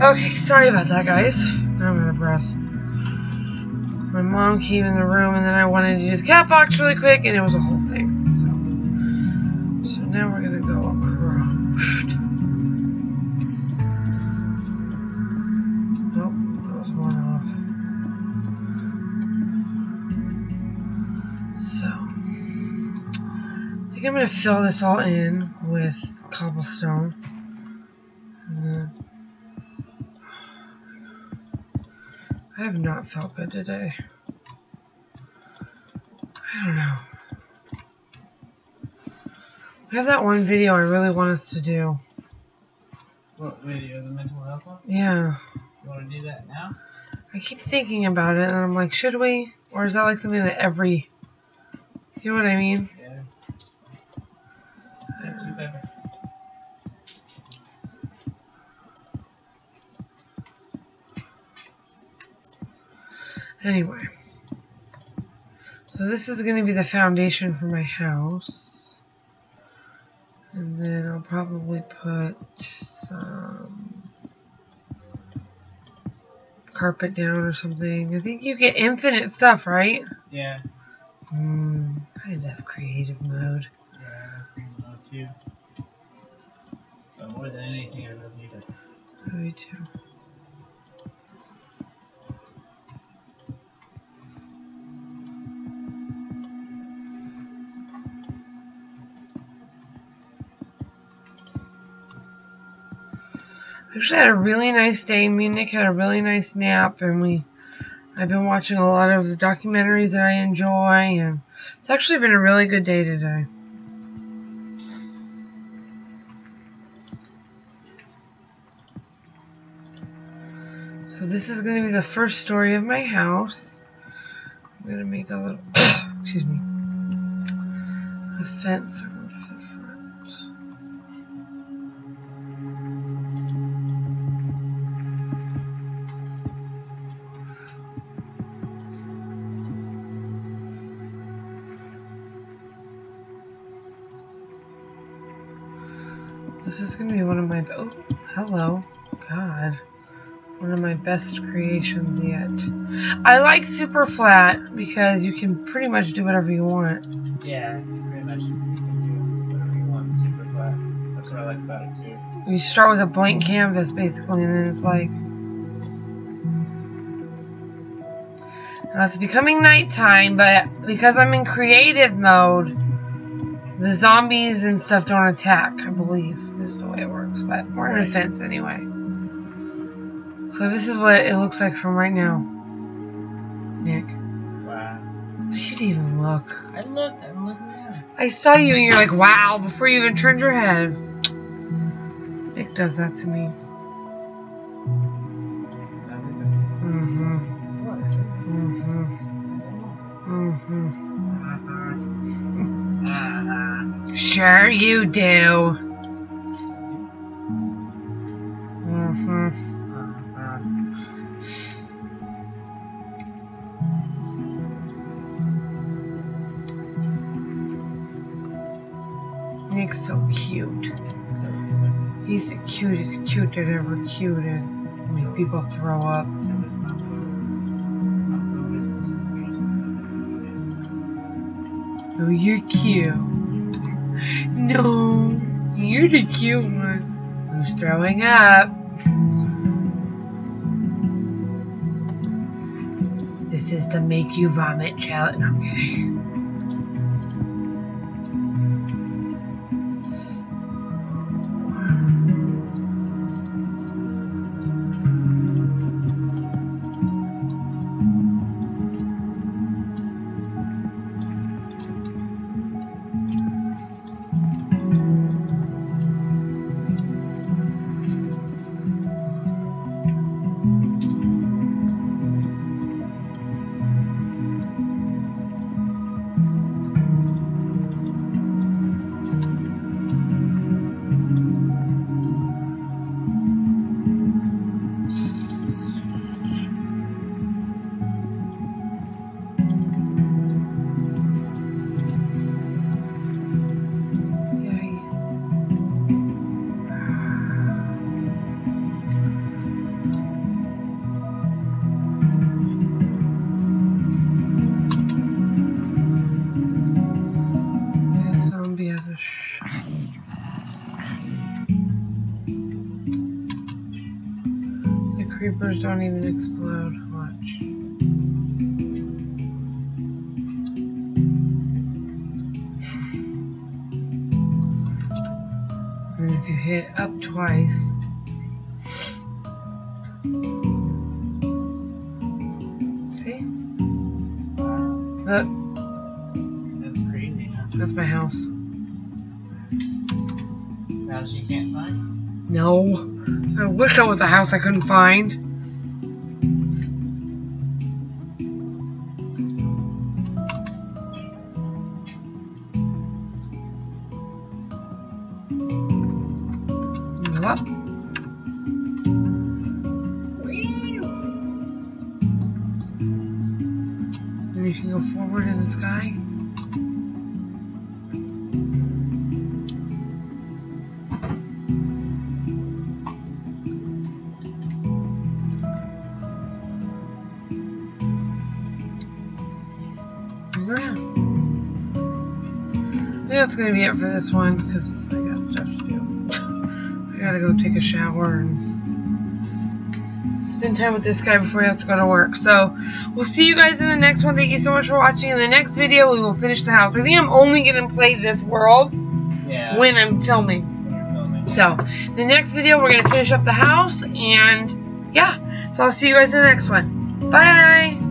Okay, sorry about that, guys. Now I'm out of breath. My mom came in the room, and then I wanted to do the cat box really quick, and it was a whole thing. So now we're gonna go across. Nope, that was one off. So I think I'm gonna fill this all in with cobblestone. I have not felt good today. I don't know. I have that one video I really want us to do. What video? The mental health one? Yeah. You want to do that now? I keep thinking about it, and I'm like, should we? Or is that like something that every... You know what I mean? Yeah. I don't know. Anyway, so this is going to be the foundation for my house, and then I'll probably put some carpet down or something. I think you get infinite stuff, right? Yeah. I love creative mode. Yeah, I love creative mode too. But more than anything, I love music. Me too. Actually, I had a really nice day. Me and Nick had a really nice nap, and I've been watching a lot of documentaries that I enjoy, and it's actually been a really good day today. So this is going to be the first story of my house. I'm going to make a little, excuse me, a fence. This is going to be one of my, oh, hello, God, one of my best creations yet. I like super flat because you can pretty much do whatever you want. Yeah, pretty much you can do whatever you want super flat. That's what I like about it too. You start with a blank canvas basically, and then it's like, now it's becoming nighttime, but because I'm in creative mode, the zombies and stuff don't attack, I believe, is the way it works, but we're in a fence anyway. So this is what it looks like from right now, Nick. Wow. You didn't even look. I looked, I'm looking at. I saw you and you're like, wow, before you even turned your head. Nick does that to me. Mm-hmm. Mm-hmm. Mm-hmm. Sure you do. Nick's so cute. He's the cutest cute that ever cuted. Make people throw up. Oh, you're cute. No, you're the cute one. Who's throwing up? This is the make you vomit challenge. No, I'm kidding. creepers don't even explode much. And if you hit up twice, see? Look. That's crazy. That's my house. House you can't find? No. I wish that was a house I couldn't find. Move up. And you can go forward in the sky. That's gonna be it for this one because I got stuff to do. I gotta go take a shower and spend time with this guy before he has to go to work. So we'll see you guys in the next one. Thank you so much for watching. In the next video, we will finish the house. I think I'm only gonna play this world when I'm filming. So the next video, we're gonna finish up the house, and yeah. So I'll see you guys in the next one. Bye.